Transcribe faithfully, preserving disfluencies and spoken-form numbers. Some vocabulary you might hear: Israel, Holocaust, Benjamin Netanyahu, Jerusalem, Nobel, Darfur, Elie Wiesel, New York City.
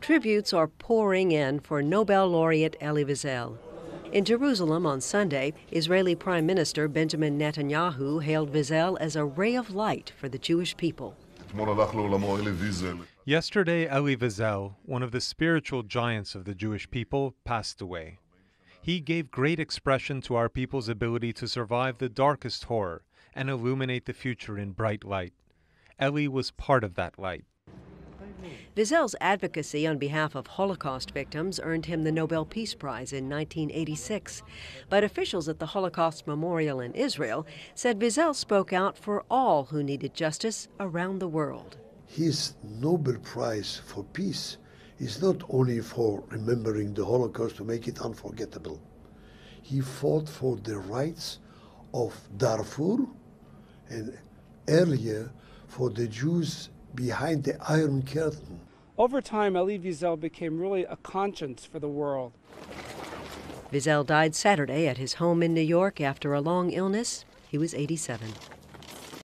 Tributes are pouring in for Nobel laureate Elie Wiesel. In Jerusalem on Sunday, Israeli Prime Minister Benjamin Netanyahu hailed Wiesel as a ray of light for the Jewish people. Yesterday, Elie Wiesel, one of the spiritual giants of the Jewish people, passed away. He gave great expression to our people's ability to survive the darkest horror and illuminate the future in bright light. Elie was part of that light. Wiesel's advocacy on behalf of Holocaust victims earned him the Nobel Peace Prize in nineteen eighty-six. But officials at the Holocaust Memorial in Israel said Wiesel spoke out for all who needed justice around the world. His Nobel Prize for Peace is not only for remembering the Holocaust to make it unforgettable. He fought for the rights of Darfur and earlier for the Jews behind the Iron Curtain. Over time, Elie Wiesel became really a conscience for the world. Wiesel died Saturday at his home in New York after a long illness. He was eighty-seven.